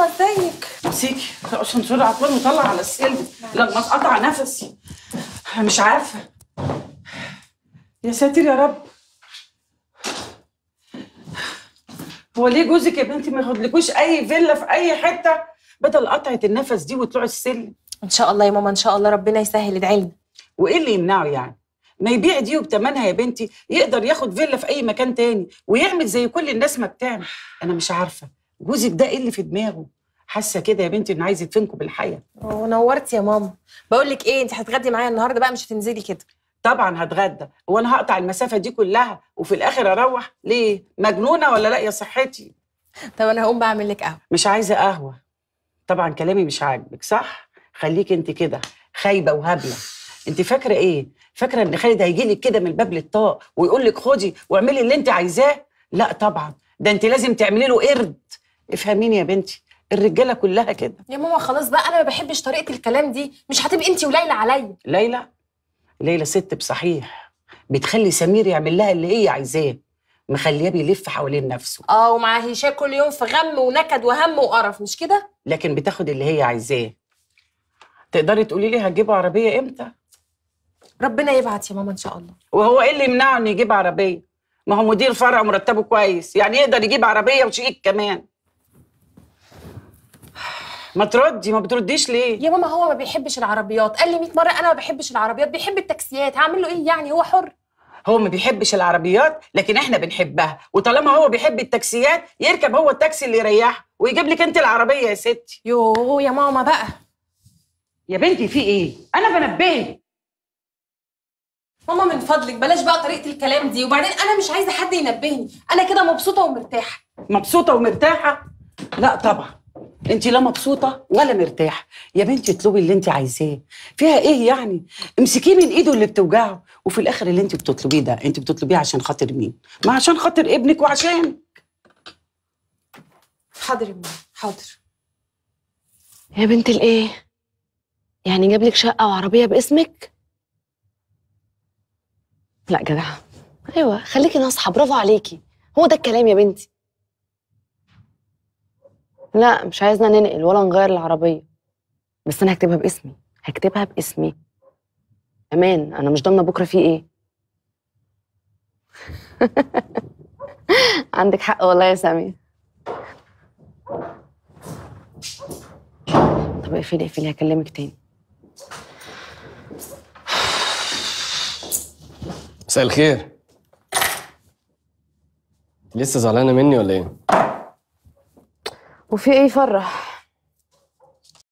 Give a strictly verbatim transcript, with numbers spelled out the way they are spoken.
عامله ازيك؟ امسكي عشان بسرعه اكون مطلع على السلم لما اتقطع نفسي. مش عارفه. يا ساتر يا رب. هو ليه جوزك يا بنتي ما ياخدلكوش اي فيلا في اي حته بدل قطعه النفس دي وطلوع السلم؟ ان شاء الله يا ماما ان شاء الله ربنا يسهل. ادعي لنا. وايه اللي يمنعه يعني؟ ما يبيع دي وبتمنها يا بنتي، يقدر ياخد فيلا في اي مكان تاني ويعمل زي كل الناس ما بتعمل. انا مش عارفه جوزك ده ايه اللي في دماغه؟ حاسه كده يا بنتي انه عايز يدفنكم بالحياه. ونورتي يا ماما. بقول لك ايه، انت هتغدي معايا النهارده بقى مش هتنزلي كده؟ طبعا هتغدى، وانا هقطع المسافه دي كلها وفي الاخر اروح ليه؟ مجنونه ولا لا يا صحتي؟ طب انا هقوم بعمل لك قهوه. مش عايزه قهوه. طبعا كلامي مش عاجبك صح؟ خليكي انت كده خايبه وهبله. انت فاكره ايه؟ فاكره ان خالد هيجي لك كده من الباب للطاق ويقول لك خدي واعملي اللي انت عايزاه؟ لا طبعا، ده انت لازم تعملي له قرد. افهميني يا بنتي، الرجاله كلها كده. يا ماما خلاص بقى، انا ما بحبش طريقه الكلام دي. مش هتبقي انت وليلى عليا. ليلى ليلى ست بصحيح، بتخلي سمير يعمل لها اللي هي عايزاه، مخلياه بيلف حوالين نفسه. اه ومع هشام كل يوم في غم ونكد وهم وقرف، مش كده؟ لكن بتاخد اللي هي عايزاه. تقدري تقولي لي هتجيبوا عربيه امتى؟ ربنا يبعت يا ماما ان شاء الله. وهو ايه اللي يمنعه انه يجيب عربيه؟ ما هو مدير فرع مرتبه كويس، يعني يقدر يجيب عربيه وشيك كمان. ما تردي، ما بترديش ليه؟ يا ماما هو ما بيحبش العربيات، قال لي مية مره انا ما بحبش العربيات، بيحب التاكسيات، هعمل له ايه يعني؟ هو حر. هو ما بيحبش العربيات لكن احنا بنحبها، وطالما هو بيحب التاكسيات يركب هو التاكسي اللي يريحه ويجيب لك انت العربيه يا ستي. يوه يا ماما بقى. يا بنتي في ايه؟ انا بنبهك. ماما من فضلك بلاش بقى طريقه الكلام دي، وبعدين انا مش عايزه حد ينبهني، انا كده مبسوطه ومرتاحه. مبسوطه ومرتاحه؟ لا طبعا، انت لا مبسوطه ولا مرتاحه. يا بنتي اطلبي اللي انت عايزاه، فيها ايه يعني؟ امسكيه من ايده اللي بتوجعه، وفي الاخر اللي انت بتطلبيه ده انت بتطلبيه عشان خاطر مين؟ ما عشان خاطر ابنك وعشانك. حاضر يا ماما حاضر. يا بنت الايه؟ يعني جاب لك شقه وعربيه باسمك؟ لا جدعه. ايوه خليكي ناصحه، برافو عليكي، هو ده الكلام يا بنتي. لا مش عايزنا ننقل ولا نغير العربيه، بس انا هكتبها باسمي، هكتبها باسمي امان، انا مش ضامنه بكره في ايه. عندك حق والله يا ساميه. طب اقفلي اقفلي هكلمك تاني. مساء الخير. لسه زعلانه مني ولا ايه؟ وفي ايه يفرح؟